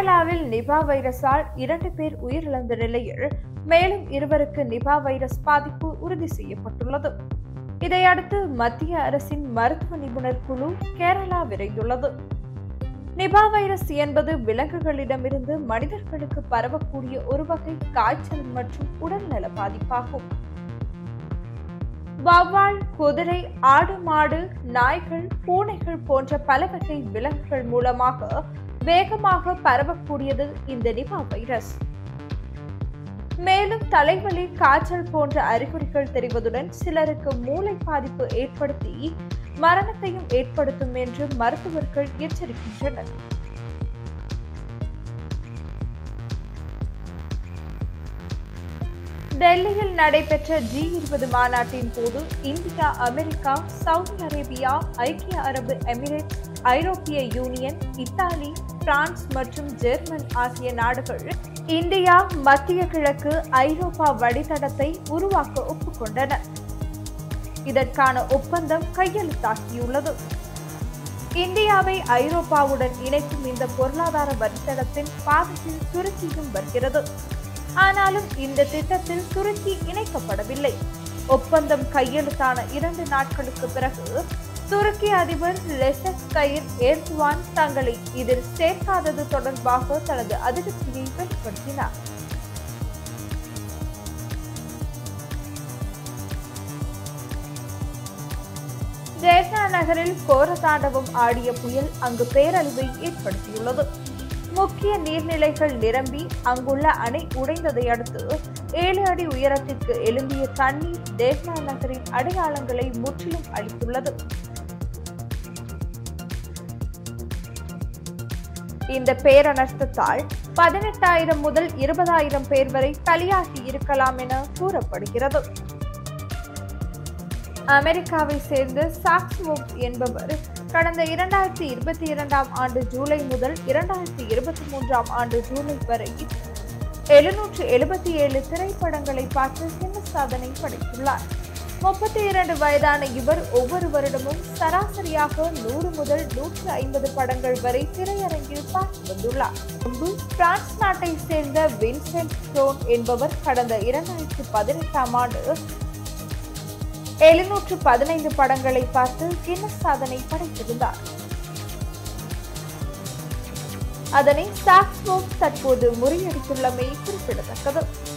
கேரளாவில் நிபா வைரஸால் 2 பேர் உயிரிழந்த நிலையில் மேலும் 2 பேருக்கு நிபா வைரஸ் பாதிப்பு உறுதி செய்யப்பட்டுள்ளது. இதையடுத்து மத்திய அரசின் மருத்துவ நிபுணர் குழு கேரளா விரைந்துள்ளது. நிபா வைரஸ் என்பது விலங்குகளிடமிருந்து மனிதர்களுக்கு பரவக்கூடிய ஒரு வகை காய்ச்சல் மற்றும் உடல்நல பாதிப்பாகும். வவ்வால், குதிரை, ஆடு, மாடு, நாய்கள், பூனைகள் போன்ற பல வகை விலங்குகள் மூலமாக வேகமாக பரவக்கூடியது இந்த நிபா வைரஸ். மேலும் தலைவலி, காய்ச்சல் போன்ற அறிகுறிகள் தெரிவதுடன் சிலருக்கு மூளை பாதிப்பு ஏற்படுத்தி மரணத்தையும் ஏற்படுத்தும் என்று மருத்துவர்கள் எச்சரிக்கின்றனர். டெல்லியில் நடைபெற்ற G20 மாநாட்டின் போது இந்தியா, அமெரிக்கா, சவுதி அரேபியா, ஐக்கிய அரபு எமிரேட்ஸ், ஐரோப்பிய யூனியன், இத்தாலி, பிரான்ஸ் மற்றும் ஜெர்மன் ஆகிய நாடுகள் இந்தியா மத்திய கிழக்கு ஐரோப்பா வழித்தடத்தை உருவாக்க ஒப்புக்கொண்டன. இதற்கான ஒப்பந்தம் கையெழுத்தாகியுள்ளது. இந்தியாவை ஐரோப்பாவுடன் இணைக்கும் இந்த பொருளாதார வழித்தடத்தின் பாதையில் துருக்கியும் வருகிறது. ஆனாலும் இந்த திட்டத்தில் துருக்கி இணைக்கப்படவில்லை. ஒப்பந்தம் கையெழுத்தான 2 நாட்களுக்கு பிறகு துருக்கி அதிபர் ரெசப் தாயிப் எர்டோகான் தங்களை இதில் சேர்க்காதது தொடர்பாக தனது அதிருப்தியை வெளிப்படுத்தினார். டெர்னா நகரில் கோர தாண்டவம் ஆடிய புயல் அங்கு பேரழிவை ஏற்படுத்தியுள்ளது. முக்கிய நீர்நிலைகள் நிரம்பி அங்குள்ள அணை உடைந்ததை அடுத்து 7 அடி உயரத்திற்கு எழும்பிய தண்ணீர் டெர்னா நகரின் அடையாளங்களை முற்றிலும் அழித்துள்ளது. இந்த பேரனர்த்தத்தால் 18,000 முதல் 20,000 பேர் வரை பலியாகி இருக்கலாம் என கூறப்படுகிறது. அமெரிக்காவை சேர்ந்த சாக்ஸ்மோப் என்பவர் கடந்த 2022ஆம் ஆண்டு ஜூலை முதல் 2023ஆம் ஆண்டு ஜூலை வரை 777 திரைப்படங்களை பார்த்து சின்ன சாதனை படைத்துள்ளார். 32 வயதான இவர் ஒவ்வொரு வருடமும் சராசரியாக 100 முதல் 150 படங்கள் வரை திரையரங்கில் பார்த்து வந்துள்ளார். பிரான்ஸ் நாட்டை சேர்ந்த வின்சென்ட் ஸ்டோன் என்பவர் கடந்த 2018ஆம் ஆண்டு 715 படங்களை பார்த்து கின்னஸ் சாதனை படைத்திருந்தார். அதனை சாக்ஸ்மோப் தற்போது முறியடித்துள்ளமை குறிப்பிடத்தக்கது.